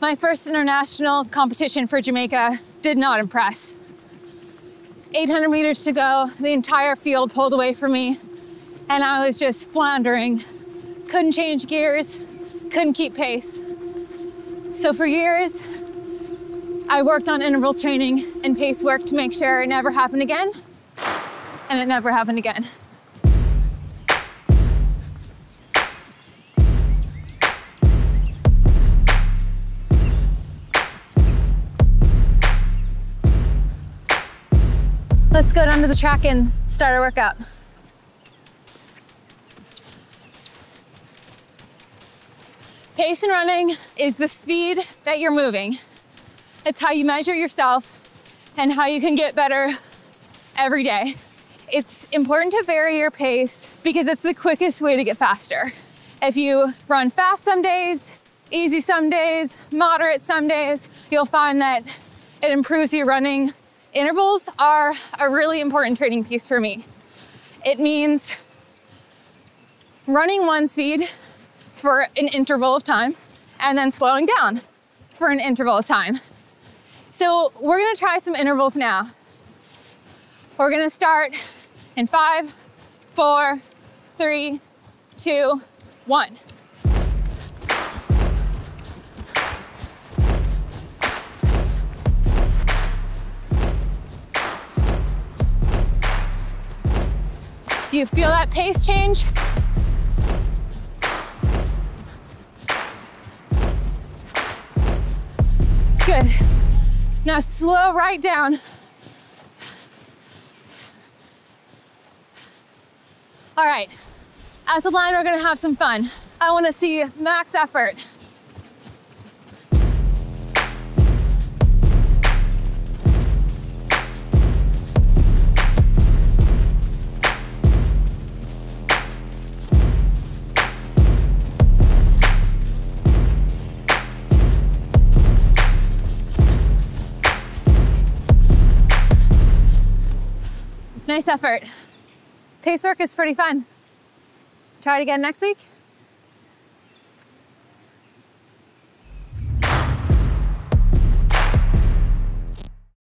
My first international competition for Jamaica did not impress. 800 meters to go, the entire field pulled away from me, and I was just floundering. Couldn't change gears, couldn't keep pace. So for years, I worked on interval training and pace work to make sure it never happened again, and it never happened again. Let's go down to the track and start our workout. Pace in running is the speed that you're moving. It's how you measure yourself and how you can get better every day. It's important to vary your pace because it's the quickest way to get faster. If you run fast some days, easy some days, moderate some days, you'll find that it improves your running. Intervals are a really important training piece for me. It means running one speed for an interval of time and then slowing down for an interval of time. So we're gonna try some intervals now. We're gonna start in 5, 4, 3, 2, 1. You feel that pace change? Good. Now slow right down. All right, at the line, we're gonna have some fun. I wanna see max effort. Nice effort. Pace work is pretty fun. Try it again next week.